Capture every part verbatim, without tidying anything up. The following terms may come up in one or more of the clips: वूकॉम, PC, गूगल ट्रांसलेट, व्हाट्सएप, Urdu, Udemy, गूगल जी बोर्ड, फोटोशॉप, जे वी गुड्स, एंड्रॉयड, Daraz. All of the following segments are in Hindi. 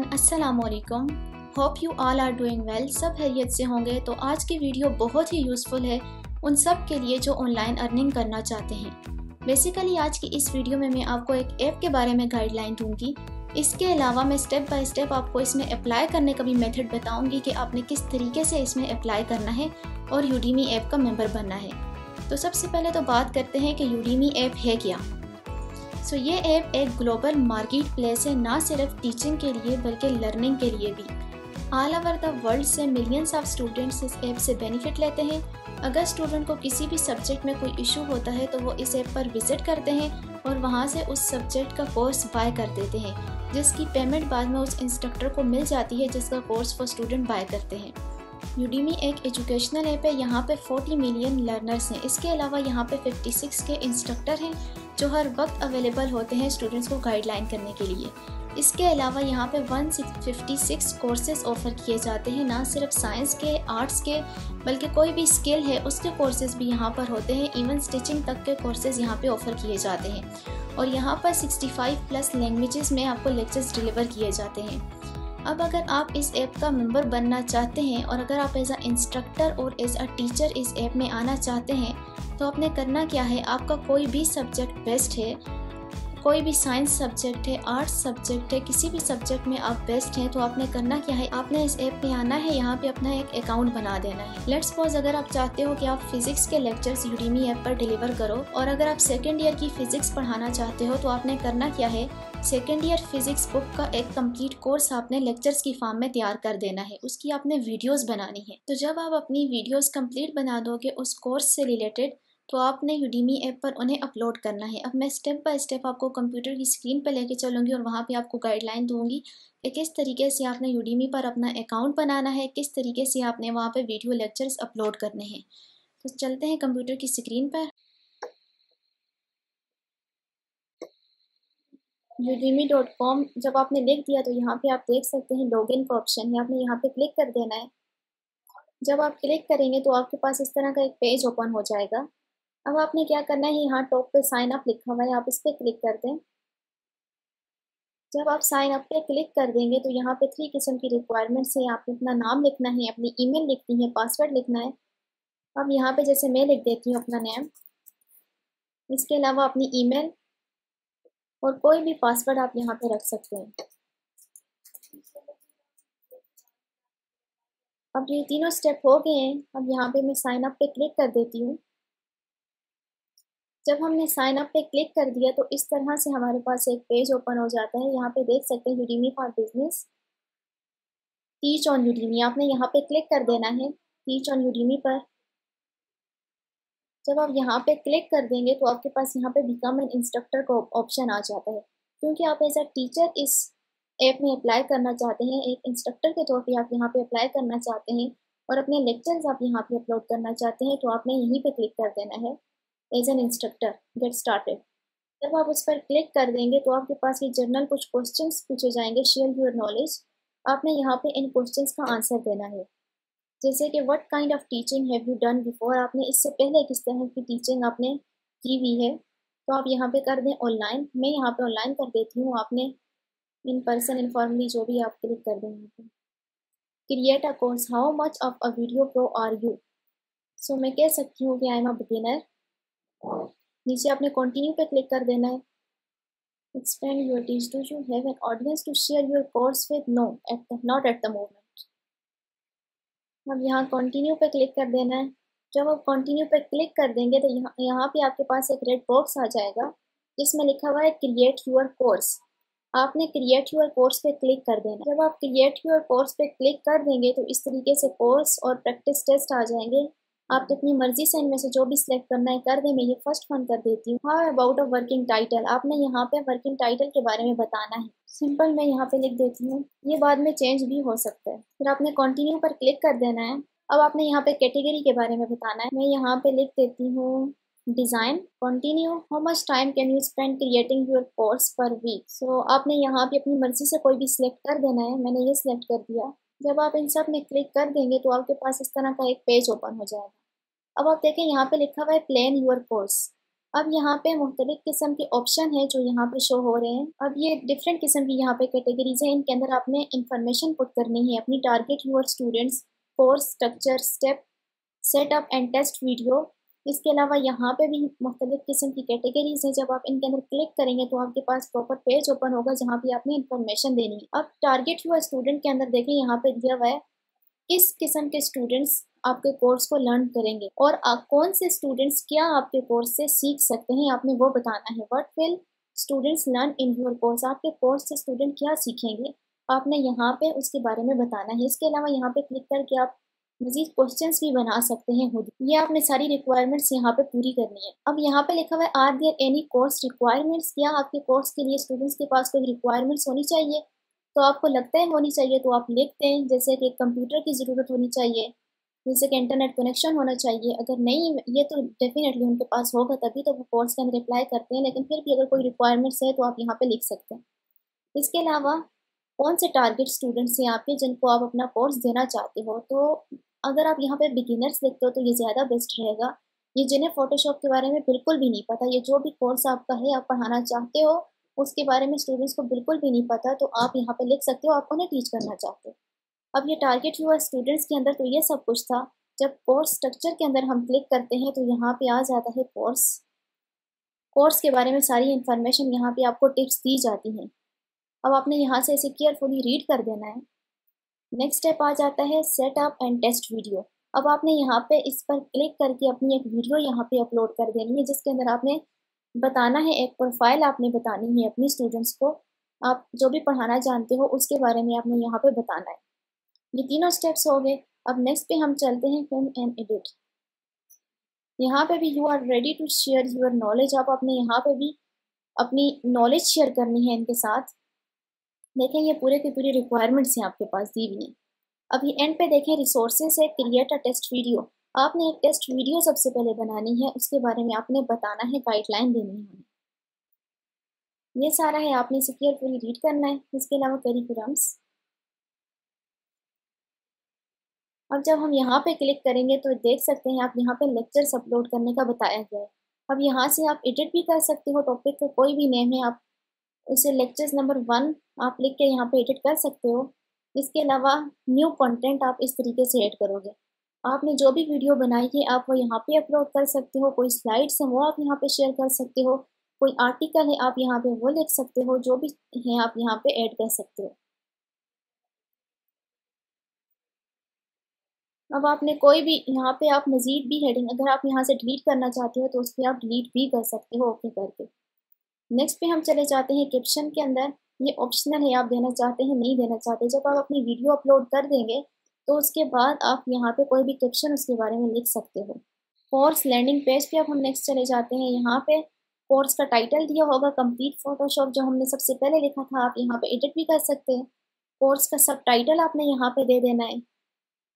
एवरीवन, अस्सलाम वालेकुम। Hope you all are doing well, सब खैरियत से होंगे। तो आज की वीडियो बहुत ही यूज़फुल है उन सब के लिए जो ऑनलाइन अर्निंग करना चाहते हैं। बेसिकली आज की इस वीडियो में मैं आपको एक ऐप के बारे में गाइडलाइन दूंगी। इसके अलावा मैं स्टेप बाय स्टेप आपको इसमें अप्लाई करने का भी मेथड बताऊंगी कि आपने किस तरीके से इसमें अप्लाई करना है और यूडीमी ऐप का मेंबर बनना है। तो सबसे पहले तो बात करते हैं कि यूडीमी ऐप है क्या। सो so, ये ऐप एक ग्लोबल मार्केट प्लेस है, ना सिर्फ टीचिंग के लिए बल्कि लर्निंग के लिए भी। ऑल ओवर द वर्ल्ड से मिलियंस ऑफ स्टूडेंट्स इस ऐप से बेनिफिट लेते हैं। अगर स्टूडेंट को किसी भी सब्जेक्ट में कोई इशू होता है तो वो इस ऐप पर विजिट करते हैं और वहाँ से उस सब्जेक्ट का कोर्स बाय कर देते हैं, जिसकी पेमेंट बाद में उस इंस्ट्रक्टर को मिल जाती है जिसका कोर्स वो स्टूडेंट बाय करते हैं। यूडीमी एक एजुकेशनल ऐप है। यहाँ पे चालीस मिलियन लर्नर्स हैं। इसके अलावा यहाँ पे छप्पन के इंस्ट्रक्टर हैं जो हर वक्त अवेलेबल होते हैं स्टूडेंट्स को गाइडलाइन करने के लिए। इसके अलावा यहाँ पे एक सौ छप्पन कोर्सेज ऑफ़र किए जाते हैं, ना सिर्फ साइंस के, आर्ट्स के, बल्कि कोई भी स्किल है उसके कोर्सेज भी यहाँ पर होते हैं। इवन स्टिचिंग तक के कोर्सेज यहाँ पे ऑफ़र किए जाते हैं और यहाँ पर पैंसठ प्लस लैंग्वेजेस में आपको लेक्चर्स डिलीवर किए जाते हैं। अब अगर आप इस ऐप का मेंबर बनना चाहते हैं और अगर आप एज अ इंस्ट्रक्टर और एज अ टीचर इस ऐप में आना चाहते हैं तो आपने करना क्या है, आपका कोई भी सब्जेक्ट बेस्ट है, कोई भी साइंस सब्जेक्ट है, आर्ट्स सब्जेक्ट है, किसी भी सब्जेक्ट में आप बेस्ट हैं तो आपने करना क्या है, आपने इस ऐप पे आना है, यहाँ पे अपना एक अकाउंट बना देना है। लेट्स सपोज अगर आप चाहते हो कि आप फिजिक्स के लेक्चर्स यूडीमी ऐप पर डिलीवर करो और अगर आप सेकेंड ईयर की फिजिक्स पढ़ाना चाहते हो तो आपने करना क्या है, सेकेंड ईयर फिजिक्स बुक का एक कम्प्लीट कोर्स आपने लेक्चर्स की फॉर्म में तैयार कर देना है, उसकी आपने वीडियोस बनानी है। तो जब आप अपनी वीडियोस कंप्लीट बना दोगे उस कोर्स से रिलेटेड तो आपने यूडीमी ऐप पर उन्हें अपलोड करना है। अब मैं स्टेप बाय स्टेप आपको कंप्यूटर की स्क्रीन पर लेके चलूँगी और वहाँ पे आपको गाइडलाइन दूँगी कि किस तरीके से आपने यूडीमी पर अपना अकाउंट बनाना है, किस तरीके से आपने वहाँ पे वीडियो लेक्चर्स अपलोड करने हैं। तो चलते हैं कंप्यूटर की स्क्रीन पर। यूडीमी डॉट कॉम जब आपने लिख दिया तो यहाँ पर आप देख सकते हैं लॉगिन का ऑप्शन है, आपने यहाँ पर क्लिक कर देना है। जब आप क्लिक करेंगे तो आपके पास इस तरह का एक पेज ओपन हो जाएगा। अब आपने क्या करना है, यहाँ टॉप पे साइन अप लिखा हुआ है, आप इस पर क्लिक कर दें। जब आप साइन अप पे क्लिक कर देंगे तो यहाँ पे थ्री किस्म की रिक्वायरमेंट्स हैं। आपने अपना नाम लिखना है, अपनी ईमेल लिखनी है, पासवर्ड लिखना है। अब यहाँ पे जैसे मैं लिख देती हूँ अपना नेम, इसके अलावा अपनी ईमेल और कोई भी पासवर्ड आप यहाँ पे रख सकते हैं। अब ये तीनों स्टेप हो गए हैं। अब यहाँ पे मैं साइन अप पे क्लिक कर देती हूँ। जब हमने साइन अप पे क्लिक कर दिया तो इस तरह से हमारे पास एक पेज ओपन हो जाता है। यहाँ पे देख सकते हैं Udemy for business, teach on Udemy, आपने यहाँ पे क्लिक कर देना है टीच ऑन यूडीमी पर। जब आप यहाँ पे क्लिक कर देंगे तो आपके पास यहाँ पे बिकम एन इंस्ट्रक्टर का ऑप्शन आ जाता है। क्योंकि आप एज अ टीचर इस ऐप में अप्लाई करना चाहते हैं, एक इंस्ट्रक्टर के तौर पर आप यहाँ पर अप्लाई करना चाहते हैं और अपने लेक्चर्स आप यहाँ पर अपलोड करना चाहते हैं तो आपने यहीं पर क्लिक कर देना है as an instructor get started. जब आप उस पर क्लिक कर देंगे तो आपके पास ये जर्नल कुछ क्वेश्चंस पूछे जाएंगे, शेयर योर नॉलेज, आपने यहाँ पे इन क्वेश्चंस का आंसर देना है। जैसे कि what kind of teaching have you done before, आपने इससे पहले किस तरह की टीचिंग आपने की हुई है तो आप यहाँ पे कर दें ऑनलाइन। मैं यहाँ पे ऑनलाइन कर देती हूँ, आपने इन पर्सन, इनफॉर्मली, जो भी आप क्लिक कर देंगे। Create a course, how much of a video pro are you, so मैं कह सकती हूँ कि आई एम अ बिगिनर। नीचे आपने कंटिन्यू पे क्लिक कर देना है। Expand your teach, do you have an audience to share your course with, no at the not at the moment. अब यहाँ कंटिन्यू पे क्लिक कर देना है। जब आप कंटिन्यू पे क्लिक कर देंगे तो यहाँ यहाँ पे आपके पास एक रेड बॉक्स आ जाएगा जिसमें लिखा हुआ है क्रिएट योर कोर्स, आपने क्रिएट योर कोर्स पे क्लिक कर देना। जब आप क्रिएट योर कोर्स पे क्लिक कर देंगे तो इस तरीके से कोर्स और प्रैक्टिस टेस्ट आ जाएंगे। आप तो अपनी मर्जी से इनमें से जो भी सिलेक्ट करना है कर दें। मैं ये फर्स्ट वन कर देती हूँ। How about a working title, आपने यहाँ पे वर्किंग टाइटल के बारे में बताना है। सिंपल मैं यहाँ पे लिख देती हूँ, ये बाद में चेंज भी हो सकता है। फिर आपने कंटिन्यू पर क्लिक कर देना है। अब आपने यहाँ पे कैटेगरी के बारे में बताना है। मैं यहाँ पे लिख देती हूँ design. Continue, how much time can you spend creating your course per week, so आपने यहाँ पे अपनी मर्जी से कोई भी सिलेक्ट कर देना है। मैंने ये सिलेक्ट कर दिया। जब आप इन सब में क्लिक कर देंगे तो आपके पास इस तरह का एक पेज ओपन हो जाएगा। अब आप देखें यहाँ पे लिखा हुआ है प्लान योर कोर्स, अब यहाँ पे मुख्तलिफ किस्म के ऑप्शन है जो यहाँ पे शो हो रहे हैं। अब ये डिफरेंट किस्म की यहाँ पे कैटेगरीज हैं, इनके अंदर आपने इंफॉर्मेशन पुट करनी है अपनी target your students, course structure, step, setup and test video. इसके अलावा यहाँ पे भी मुख्तलिफ किस्म की कैटेगरीज हैं। जब आप इनके अंदर क्लिक करेंगे तो आपके पास प्रॉपर पेज ओपन होगा जहाँ पे आपने इंफॉर्मेशन देनी है। अब टारगेट यूअर स्टूडेंट के अंदर देखें, यहाँ पे दिया हुआ है किस किस्म के स्टूडेंट्स आपके कोर्स को लर्न करेंगे और आप कौन से स्टूडेंट्स क्या आपके कोर्स से सीख सकते हैं, आपने वो बताना है। What will students learn in your course, आपके कोर्स से स्टूडेंट क्या सीखेंगे, आपने यहाँ पे उसके बारे में बताना है। इसके अलावा यहाँ पे क्लिक करके आप मजीद क्वेश्चंस भी बना सकते हैं खुद। ये आपने सारी रिक्वायरमेंट्स यहाँ पे पूरी करनी है। अब यहाँ पे लिखा हुआ है are there any course requirements, क्या आपके कोर्स के लिए स्टूडेंट्स के पास कोई रिक्वायरमेंट्स होनी चाहिए, तो आपको लगता है होनी चाहिए तो आप लिखते हैं, जैसे कि कंप्यूटर की ज़रूरत होनी चाहिए, जैसे कि इंटरनेट कनेक्शन होना चाहिए। अगर नहीं ये तो डेफिनेटली उनके पास होगा तभी तो वो कोर्स के अंदर अप्लाई करते हैं, लेकिन फिर भी अगर कोई रिक्वायरमेंट्स है तो आप यहाँ पे लिख सकते हैं। इसके अलावा कौन से टारगेट स्टूडेंट्स हैं आपके जिनको आप अपना कोर्स देना चाहते हो, तो अगर आप यहाँ पे बिगिनर्स लिखते हो तो ये ज़्यादा बेस्ट रहेगा। ये जिन्हें फ़ोटोशॉप के बारे में बिल्कुल भी नहीं पता, ये जो भी कोर्स आपका है आप पढ़ाना चाहते हो उसके बारे में स्टूडेंट्स को बिल्कुल भी नहीं पता, तो आप यहाँ पे लिख सकते हो आप उन्हें टीच करना चाहते हो। अब ये टारगेट यूअर स्टूडेंट्स के अंदर तो ये सब कुछ था। जब कोर्स स्ट्रक्चर के अंदर हम क्लिक करते हैं तो यहाँ पे आ जाता है कोर्स। कोर्स के बारे में सारी इन्फॉर्मेशन यहाँ पे आपको टिप्स दी जाती हैं। अब आपने यहाँ से इसे केयरफुली रीड कर देना है। नेक्स्ट स्टेप आ जाता है सेटअप एंड टेस्ट वीडियो। अब आपने यहाँ पे इस पर क्लिक करके अपनी एक वीडियो यहाँ पे अपलोड कर देनी है, जिसके अंदर आपने बताना है एक प्रोफाइल आपने बतानी है अपने स्टूडेंट्स को, आप जो भी पढ़ाना जानते हो उसके बारे में आपने यहाँ पे बताना है। ये तीनों स्टेप्स हो गए। अब नेक्स्ट पे हम चलते हैं फिल्म एंड एडिट। यहाँ पे भी you are ready to share your knowledge, आप अपने यहाँ पे भी अपनी नॉलेज शेयर करनी है इनके साथ। देखें ये पूरे के पूरे रिक्वायरमेंट्स हैं आपके पास दी हुई हैं। अब ये एंड पे देखें रिसोर्सेज है, क्रिएट अ टेस्ट वीडियो। आपने एक टेस्ट वीडियो सबसे पहले बनानी है, उसके बारे में आपने बताना है, गाइडलाइन देनी है। ये सारा है, आपने इसे केयरफुली रीड करना है। इसके अलावा करिकुलम्स। अब जब हम यहाँ पे क्लिक करेंगे तो देख सकते हैं आप यहाँ पे लेक्चर्स अपलोड करने का बताया गया है। अब यहाँ से आप एडिट भी कर सकते हो, टॉपिक का कोई भी नेम है आप उसे लेक्चर्स नंबर वन आप लिख के यहाँ पे एडिट कर सकते हो। इसके अलावा न्यू कॉन्टेंट आप इस तरीके से ऐड करोगे। आपने जो भी वीडियो बनाई है आप वो यहाँ पे अपलोड कर सकते हो, कोई स्लाइड्स हैं वो आप यहाँ पे शेयर कर सकते हो, कोई आर्टिकल है आप यहाँ पे वो लिख सकते हो, जो भी है आप यहाँ पे ऐड कर सकते हो। अब आपने कोई भी यहाँ पे आप मज़ीद भी हेडिंग अगर आप यहाँ से डिलीट करना चाहते हो तो उस पर आप डिलीट भी कर सकते हो, ओके करके। नेक्स्ट पे हम चले जाते हैं कैप्शन के अंदर। ये ऑप्शनल है, आप देना चाहते हैं नहीं देना चाहते। जब आप अपनी वीडियो अपलोड कर देंगे तो उसके बाद आप यहाँ पे कोई भी कैप्शन उसके बारे में लिख सकते हो। कोर्स लैंडिंग पेज पे अब हम नेक्स्ट चले जाते हैं। यहाँ पे कोर्स का टाइटल दिया होगा कंप्लीट फोटोशॉप, जो हमने सबसे पहले लिखा था आप यहाँ पे एडिट भी कर सकते हैं। कोर्स का सब टाइटल आपने यहाँ पे दे देना है।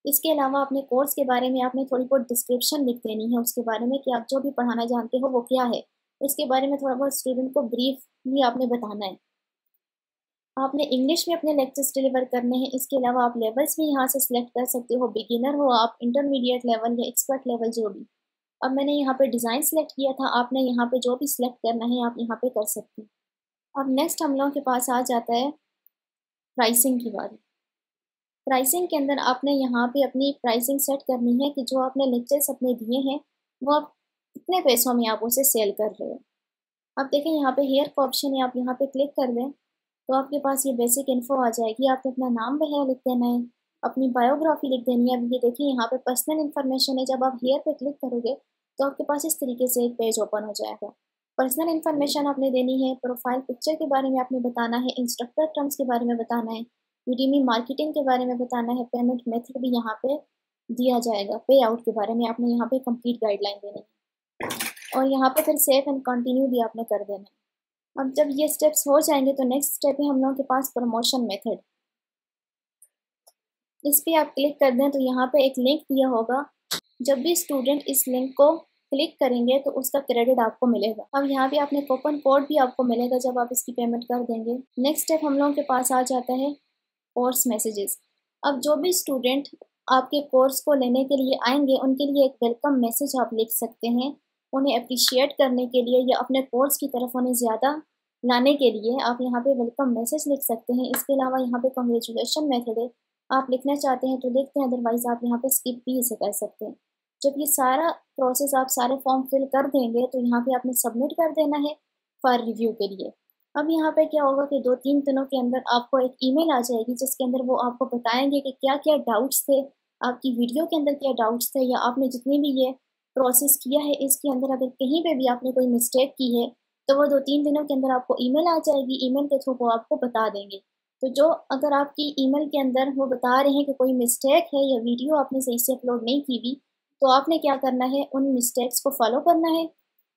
इसके अलावा अपने कोर्स के बारे में आपने थोड़ी बहुत डिस्क्रिप्शन लिख देनी है उसके बारे में, कि आप जो भी पढ़ाना जानते हो वो क्या है, उसके बारे में थोड़ा बहुत स्टूडेंट को ब्रीफ भी आपने बताना है। आपने इंग्लिश में अपने लेक्चर्स डिलीवर करने हैं। इसके अलावा आप लेवल्स भी यहाँ से सिलेक्ट कर सकते हो, बिगिनर हो आप, इंटरमीडिएट लेवल या एक्सपर्ट लेवल, जो भी। अब मैंने यहाँ पे डिज़ाइन सेलेक्ट किया था, आपने यहाँ पे जो भी सिलेक्ट करना है आप यहाँ पे कर सकते हो। अब नेक्स्ट हम लोगों के पास आ जाता है प्राइसिंग की बारी। प्राइसिंग के अंदर आपने यहाँ पर अपनी प्राइसिंग सेट करनी है कि जो आपने लेक्चर्स अपने दिए हैं वो आप कितने पैसों में आप उसे सेल कर रहे हो। अब देखें यहाँ पर हेयर का ऑप्शन है, आप यहाँ पर क्लिक कर दें तो आपके पास ये बेसिक इन्फो आ जाएगी। आपने अपना नाम वगैरह लिख देना है, अपनी बायोग्राफी लिख देनी है। अब ये देखिए यहाँ पे पर्सनल इन्फॉर्मेशन है, जब आप हेयर पे क्लिक करोगे तो आपके पास इस तरीके से एक पेज ओपन हो जाएगा। पर्सनल इन्फॉर्मेशन आपने देनी है, प्रोफाइल पिक्चर के बारे में आपने बताना है, इंस्ट्रक्टर टर्म्स के बारे में बताना है, यूडीमी मार्केटिंग के बारे में बताना है, पेमेंट मेथड भी यहाँ पर दिया जाएगा, पे आउट के बारे में आपने यहाँ पर कम्प्लीट गाइडलाइन देनी है, और यहाँ पर फिर सेव एंड कंटिन्यू भी आपने कर देना है। अब जब ये स्टेप्स हो जाएंगे तो नेक्स्ट स्टेप है हम लोगों के पास प्रमोशन मेथड। इस पर आप क्लिक कर दें तो यहाँ पे एक लिंक दिया होगा, जब भी स्टूडेंट इस लिंक को क्लिक करेंगे तो उसका क्रेडिट आपको मिलेगा। अब यहाँ पे आपने कूपन कोड भी आपको मिलेगा जब आप इसकी पेमेंट कर देंगे। नेक्स्ट स्टेप हम लोगों के पास आ जाता है कोर्स मैसेजेस। अब जो भी स्टूडेंट आपके कोर्स को लेने के लिए आएंगे उनके लिए एक वेलकम मैसेज आप लिख सकते हैं, उन्हें अप्रिशिएट करने के लिए या अपने कोर्स की तरफ उन्हें ज़्यादा लाने के लिए आप यहाँ पे वेलकम मैसेज लिख सकते हैं। इसके अलावा यहाँ पे कॉन्ग्रेचुलेशन मेथड है, आप लिखना चाहते हैं तो लिखते हैं, अदरवाइज़ आप यहाँ पे स्किप भी इसे कर सकते हैं। जब ये सारा प्रोसेस आप सारे फॉर्म फिल कर देंगे तो यहाँ पे आपने सबमिट कर देना है फॉर रिव्यू के लिए। अब यहाँ पे क्या होगा कि दो तीन दिनों के अंदर आपको एक ईमेल आ जाएगी जिसके अंदर वो आपको बताएंगे कि क्या क्या डाउट्स थे, आपकी वीडियो के अंदर क्या डाउट्स थे, या आपने जितने भी ये प्रोसेस किया है इसके अंदर अगर कहीं पे भी आपने कोई मिस्टेक की है तो वो दो तीन दिनों के अंदर आपको ईमेल आ जाएगी। ईमेल के थ्रू वो आपको बता देंगे। तो जो अगर आपकी ईमेल के अंदर वो बता रहे हैं कि कोई मिस्टेक है या वीडियो आपने सही से अपलोड नहीं की हुई, तो आपने क्या करना है, उन मिस्टेक्स को फॉलो करना है,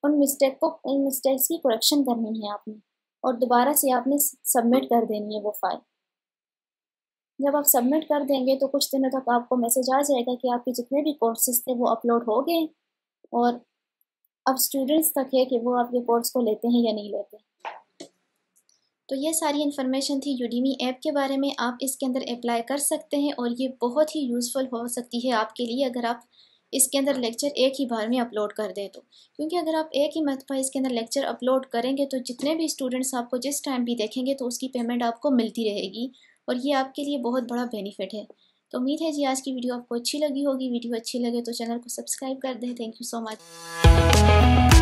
उन मिस्टेक को उन मिस्टेक्स की करेक्शन करनी है आपने, और दोबारा से आपने सबमिट कर देनी है वो फाइल। जब आप सबमिट कर देंगे तो कुछ दिनों तक आपको मैसेज आ जाएगा कि आपके जितने भी कोर्सेज थे वो अपलोड हो गए और अब स्टूडेंट्स तक है कि वो आपके कोर्स को लेते हैं या नहीं लेते। तो ये सारी इन्फॉर्मेशन थी यूडीमी ऐप के बारे में। आप इसके अंदर अप्लाई कर सकते हैं और ये बहुत ही यूज़फुल हो सकती है आपके लिए अगर आप इसके अंदर लेक्चर एक ही बार में अपलोड कर दे तो, क्योंकि अगर आप एक ही मरतबा इसके अंदर लेक्चर अपलोड करेंगे तो जितने भी स्टूडेंट्स आपको जिस टाइम भी देखेंगे तो उसकी पेमेंट आपको मिलती रहेगी और ये आपके लिए बहुत बड़ा बेनिफिट है। तो उम्मीद है जी आज की वीडियो आपको अच्छी लगी होगी। वीडियो अच्छी लगे तो चैनल को सब्सक्राइब कर दें। Thank you so much.